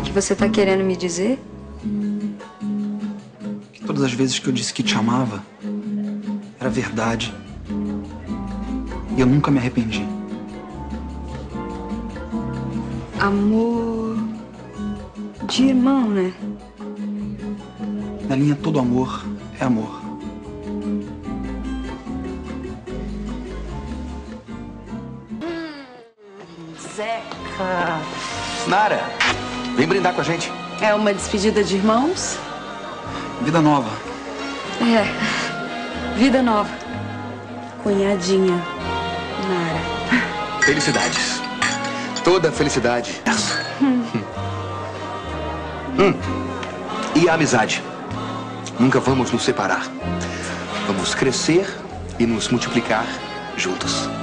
O que você tá querendo me dizer? Que todas as vezes que eu disse que te amava, era verdade. E eu nunca me arrependi. Amor de irmão, né? Na linha, todo amor é amor. Zeca! Nara, vem brindar com a gente. É uma despedida de irmãos? Vida nova. É, vida nova. Cunhadinha, Nara. Felicidades. Toda a felicidade. E a amizade. Nunca vamos nos separar. Vamos crescer e nos multiplicar juntos.